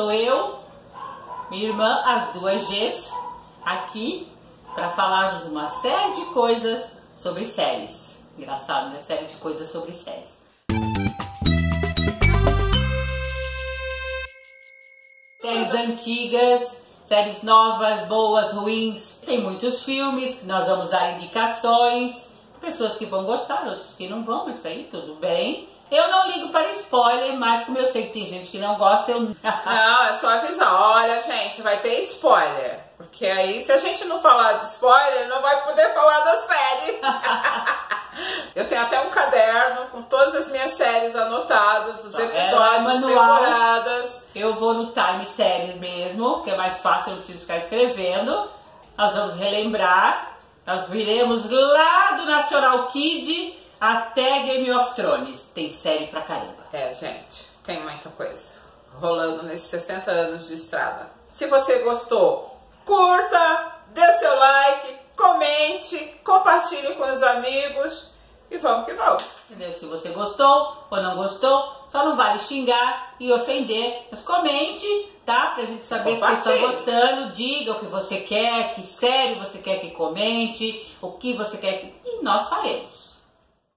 estou eu, minha irmã, as duas Gs, aqui para falarmos uma série de coisas sobre séries. Engraçado, né? Série de coisas sobre séries. Séries antigas, séries novas, boas, ruins. Tem muitos filmes que nós vamos dar indicações. Pessoas que vão gostar, outros que não vão, isso aí, tudo bem. Eu não ligo para spoiler, mas como eu sei que tem gente que não gosta, eu... Não, é só avisar. Olha, gente, vai ter spoiler. Porque aí, se a gente não falar de spoiler, não vai poder falar da série. Eu tenho até um caderno com todas as minhas séries anotadas, os episódios, as temporadas. Eu vou no Time Séries mesmo, que é mais fácil, eu não preciso ficar escrevendo. Nós vamos relembrar. Nós viremos lá do National Kid até Game of Thrones. Tem série pra caramba. É, gente, tem muita coisa rolando nesses 60 anos de estrada. Se você gostou, curta, dê seu like, comente, compartilhe com os amigos e vamos que vamos. Entendeu? Se você gostou ou não gostou, só não vale xingar e ofender, mas comente, tá? Pra gente saber se você está gostando, diga o que você quer, que série você quer que comente, o que você quer que... E nós faremos.